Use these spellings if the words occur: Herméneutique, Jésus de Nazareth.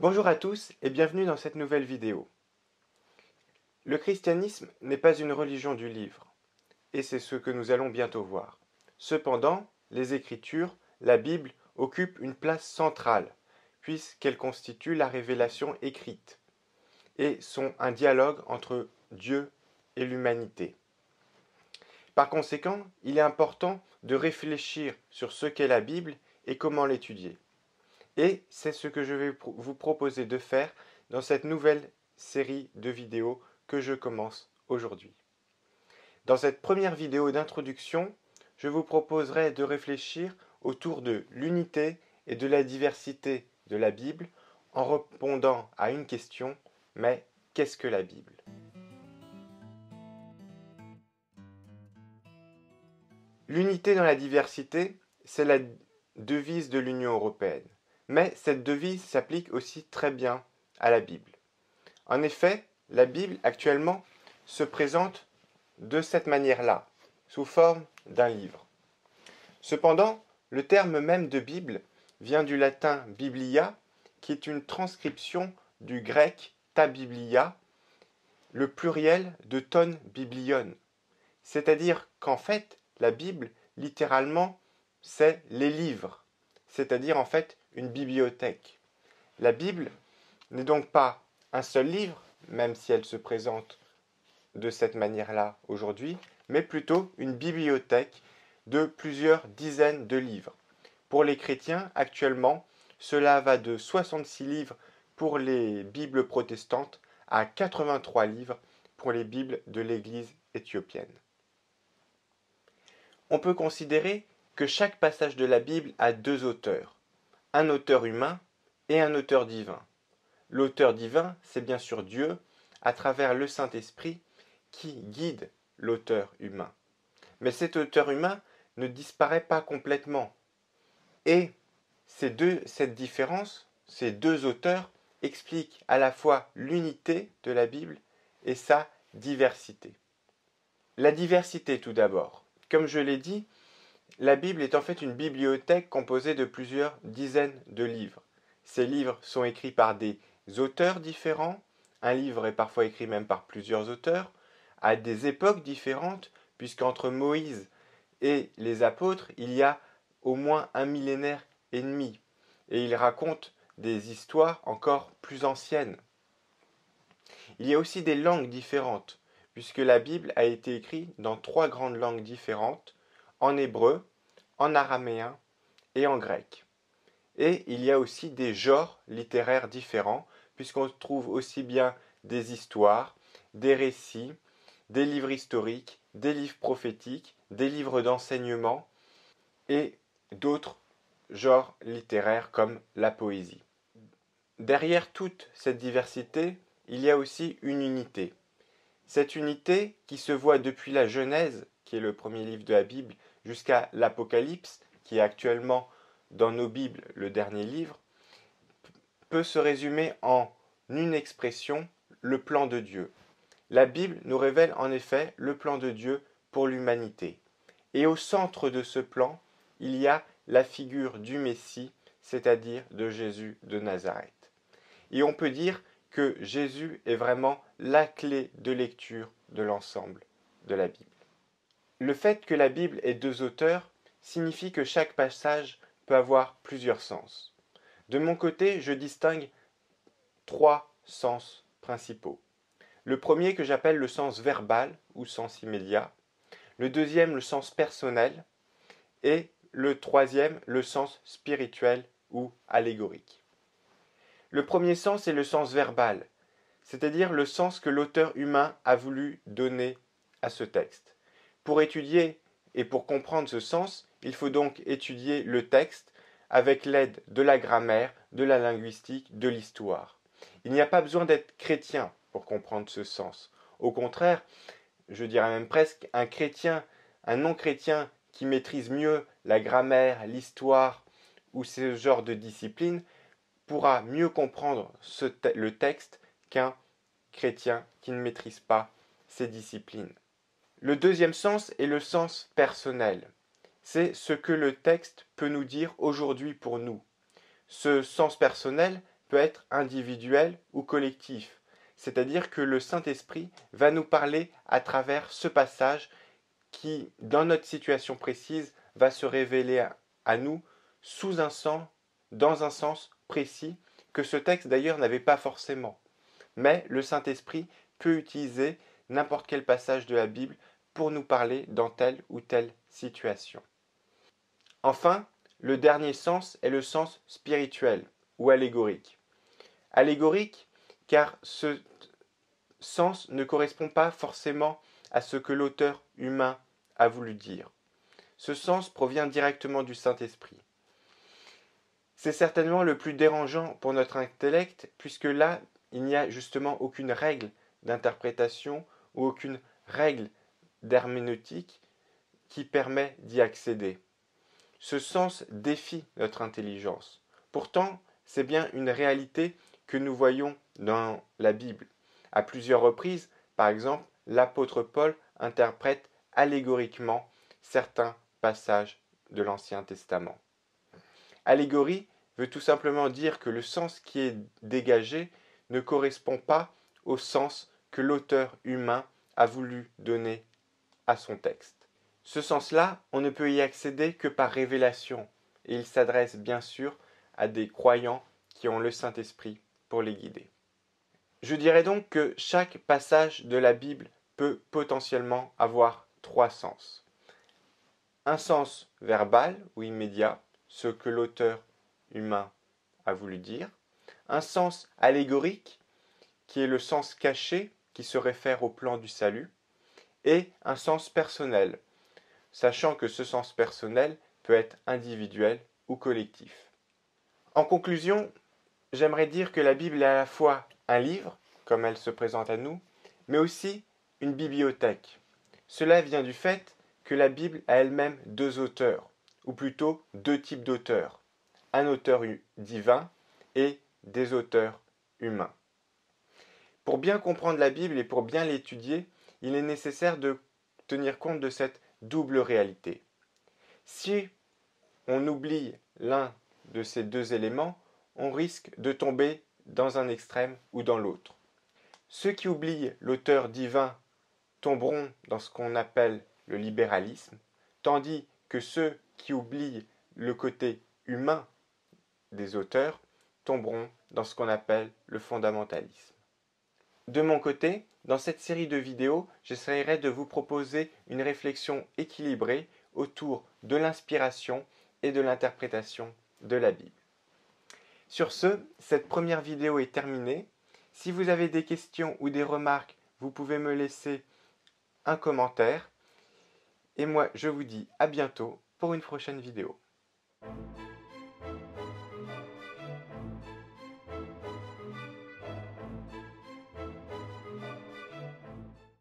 Bonjour à tous et bienvenue dans cette nouvelle vidéo. Le christianisme n'est pas une religion du livre, et c'est ce que nous allons bientôt voir. Cependant, les Écritures, la Bible, occupent une place centrale, puisqu'elles constituent la révélation écrite, et sont un dialogue entre Dieu et l'humanité. Par conséquent, il est important de réfléchir sur ce qu'est la Bible et comment l'étudier. Et c'est ce que je vais vous proposer de faire dans cette nouvelle série de vidéos que je commence aujourd'hui. Dans cette première vidéo d'introduction, je vous proposerai de réfléchir autour de l'unité et de la diversité de la Bible en répondant à une question, mais qu'est-ce que la Bible ? L'unité dans la diversité, c'est la devise de l'Union européenne. Mais cette devise s'applique aussi très bien à la Bible. En effet, la Bible actuellement se présente de cette manière-là, sous forme d'un livre. Cependant, le terme même de Bible vient du latin biblia, qui est une transcription du grec ta biblia, le pluriel de ton biblion. C'est-à-dire qu'en fait, la Bible, littéralement, c'est les livres, c'est-à-dire en fait une bibliothèque. La Bible n'est donc pas un seul livre, même si elle se présente de cette manière-là aujourd'hui, mais plutôt une bibliothèque de plusieurs dizaines de livres. Pour les chrétiens, actuellement, cela va de 66 livres pour les Bibles protestantes à 83 livres pour les Bibles de l'Église éthiopienne. On peut considérer que chaque passage de la Bible a deux auteurs. Un auteur humain et un auteur divin. L'auteur divin, c'est bien sûr Dieu, à travers le Saint-Esprit, qui guide l'auteur humain. Mais cet auteur humain ne disparaît pas complètement. Et cette différence, ces deux auteurs, expliquent à la fois l'unité de la Bible et sa diversité. La diversité tout d'abord. Comme je l'ai dit, la Bible est en fait une bibliothèque composée de plusieurs dizaines de livres. Ces livres sont écrits par des auteurs différents, un livre est parfois écrit même par plusieurs auteurs, à des époques différentes, puisqu'entre Moïse et les apôtres, il y a au moins un millénaire et demi, et ils racontent des histoires encore plus anciennes. Il y a aussi des langues différentes, puisque la Bible a été écrite dans trois grandes langues différentes, en hébreu, en araméen et en grec. Et il y a aussi des genres littéraires différents, puisqu'on trouve aussi bien des histoires, des récits, des livres historiques, des livres prophétiques, des livres d'enseignement et d'autres genres littéraires comme la poésie. Derrière toute cette diversité, il y a aussi une unité. Cette unité qui se voit depuis la Genèse, qui est le premier livre de la Bible, jusqu'à l'Apocalypse, qui est actuellement dans nos Bibles le dernier livre, peut se résumer en une expression, le plan de Dieu. La Bible nous révèle en effet le plan de Dieu pour l'humanité. Et au centre de ce plan, il y a la figure du Messie, c'est-à-dire de Jésus de Nazareth. Et on peut dire que Jésus est vraiment la clé de lecture de l'ensemble de la Bible. Le fait que la Bible ait deux auteurs signifie que chaque passage peut avoir plusieurs sens. De mon côté, je distingue trois sens principaux. Le premier que j'appelle le sens verbal ou sens immédiat, le deuxième le sens personnel et le troisième le sens spirituel ou allégorique. Le premier sens est le sens verbal, c'est-à-dire le sens que l'auteur humain a voulu donner à ce texte. Pour étudier et pour comprendre ce sens, il faut donc étudier le texte avec l'aide de la grammaire, de la linguistique, de l'histoire. Il n'y a pas besoin d'être chrétien pour comprendre ce sens. Au contraire, je dirais même presque un chrétien, un non-chrétien qui maîtrise mieux la grammaire, l'histoire ou ce genre de discipline pourra mieux comprendre le texte qu'un chrétien qui ne maîtrise pas ces disciplines. Le deuxième sens est le sens personnel. C'est ce que le texte peut nous dire aujourd'hui pour nous. Ce sens personnel peut être individuel ou collectif. C'est-à-dire que le Saint-Esprit va nous parler à travers ce passage qui, dans notre situation précise, va se révéler à nous sous un sens, dans un sens précis, que ce texte d'ailleurs n'avait pas forcément. Mais le Saint-Esprit peut utiliser n'importe quel passage de la Bible pour nous parler dans telle ou telle situation. Enfin, le dernier sens est le sens spirituel ou allégorique. Allégorique, car ce sens ne correspond pas forcément à ce que l'auteur humain a voulu dire. Ce sens provient directement du Saint-Esprit. C'est certainement le plus dérangeant pour notre intellect, puisque là, il n'y a justement aucune règle d'interprétation ou aucune règle d'herméneutique qui permet d'y accéder. Ce sens défie notre intelligence. Pourtant, c'est bien une réalité que nous voyons dans la Bible. À plusieurs reprises, par exemple, l'apôtre Paul interprète allégoriquement certains passages de l'Ancien Testament. Allégorie veut tout simplement dire que le sens qui est dégagé ne correspond pas au sens que l'auteur humain a voulu donner à son texte. Ce sens-là, on ne peut y accéder que par révélation, et il s'adresse bien sûr à des croyants qui ont le Saint-Esprit pour les guider. Je dirais donc que chaque passage de la Bible peut potentiellement avoir trois sens. Un sens verbal ou immédiat, ce que l'auteur humain a voulu dire. Un sens allégorique, qui est le sens caché, qui se réfère au plan du salut. Et un sens personnel, sachant que ce sens personnel peut être individuel ou collectif. En conclusion, j'aimerais dire que la Bible est à la fois un livre, comme elle se présente à nous, mais aussi une bibliothèque. Cela vient du fait que la Bible a elle-même deux auteurs, ou plutôt deux types d'auteurs, un auteur divin et des auteurs humains. Pour bien comprendre la Bible et pour bien l'étudier, il est nécessaire de tenir compte de cette double réalité. Si on oublie l'un de ces deux éléments, on risque de tomber dans un extrême ou dans l'autre. Ceux qui oublient l'auteur divin tomberont dans ce qu'on appelle le libéralisme, tandis que ceux qui oublient le côté humain des auteurs tomberont dans ce qu'on appelle le fondamentalisme. De mon côté, dans cette série de vidéos, j'essaierai de vous proposer une réflexion équilibrée autour de l'inspiration et de l'interprétation de la Bible. Sur ce, cette première vidéo est terminée. Si vous avez des questions ou des remarques, vous pouvez me laisser un commentaire. Et moi, je vous dis à bientôt pour une prochaine vidéo.